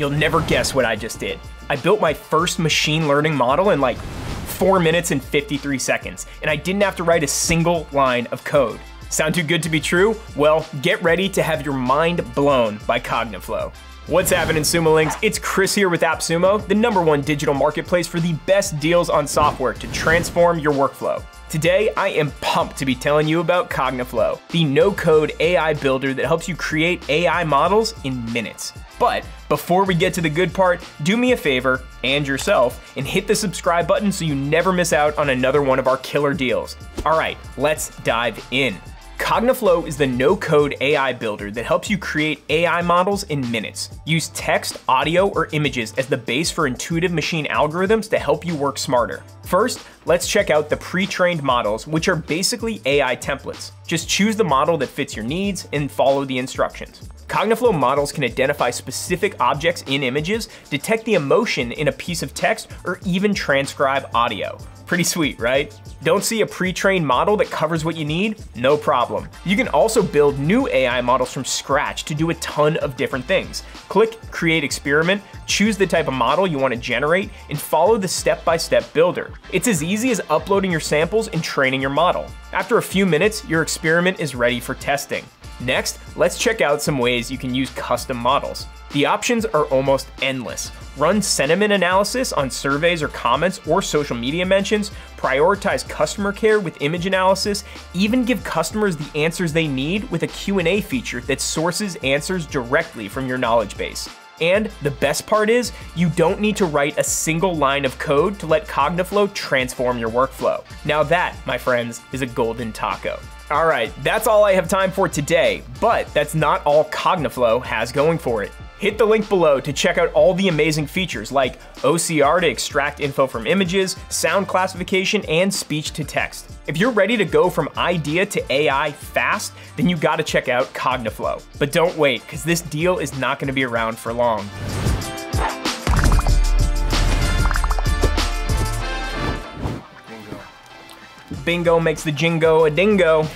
You'll never guess what I just did. I built my first machine learning model in like 4 minutes and 53 seconds, and I didn't have to write a single line of code. Sound too good to be true? Well, get ready to have your mind blown by Cogniflow. What's happening, SumoLings? It's Chris here with AppSumo, the #1 digital marketplace for the best deals on software to transform your workflow. Today, I am pumped to be telling you about Cogniflow, the no-code AI builder that helps you create AI models in minutes. But before we get to the good part, do me a favor and yourself and hit the subscribe button so you never miss out on another one of our killer deals. All right, let's dive in. Cogniflow is the no-code AI builder that helps you create AI models in minutes. Use text, audio, or images as the base for intuitive machine algorithms to help you work smarter. First, let's check out the pre-trained models, which are basically AI templates. Just choose the model that fits your needs and follow the instructions. Cogniflow models can identify specific objects in images, detect the emotion in a piece of text, or even transcribe audio. Pretty sweet, right? Don't see a pre-trained model that covers what you need? No problem. You can also build new AI models from scratch to do a ton of different things. Click Create Experiment, choose the type of model you want to generate, and follow the step-by-step builder. It's as easy as uploading your samples and training your model. After a few minutes, your experiment is ready for testing. Next, let's check out some ways you can use custom models. The options are almost endless. Run sentiment analysis on surveys or comments or social media mentions, prioritize customer care with image analysis, even give customers the answers they need with a Q&A feature that sources answers directly from your knowledge base. And the best part is, you don't need to write a single line of code to let Cogniflow transform your workflow. Now that, my friends, is a golden taco. All right, that's all I have time for today, but that's not all Cogniflow has going for it. Hit the link below to check out all the amazing features like OCR to extract info from images, sound classification, and speech to text. If you're ready to go from idea to AI fast, then you gotta check out Cogniflow. But don't wait, because this deal is not gonna be around for long. Bingo makes the jingo a dingo.